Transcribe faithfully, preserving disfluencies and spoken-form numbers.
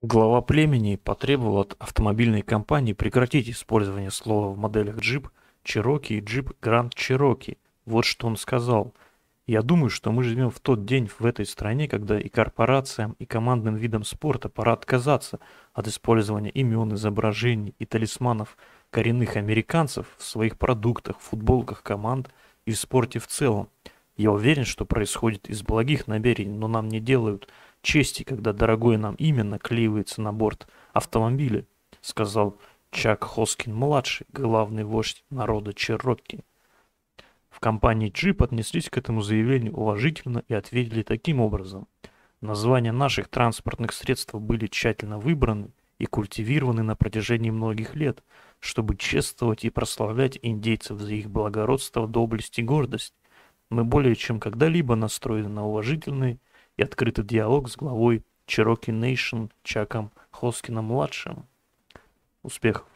Глава племени потребовал от автомобильной компании прекратить использование слова в моделях Jeep Cherokee и Jeep Grand Cherokee. Вот что он сказал. Я думаю, что мы живем в тот день в этой стране, когда и корпорациям, и командным видам спорта пора отказаться от использования имен, изображений и талисманов коренных американцев в своих продуктах, футболках команд и в спорте в целом. Я уверен, что происходит из благих намерений, но нам не делают чести, когда дорогое нам имя наклеивается на борт автомобиля, сказал Чак Хоскин-младший, главный вождь народа Черокки. В компании Jeep отнеслись к этому заявлению уважительно и ответили таким образом. Названия наших транспортных средств были тщательно выбраны и культивированы на протяжении многих лет, чтобы чествовать и прославлять индейцев за их благородство, доблесть и гордость. Мы более чем когда-либо настроены на уважительный и открытый диалог с главой Cherokee Nation Чаком Хоскином-младшим. Успехов!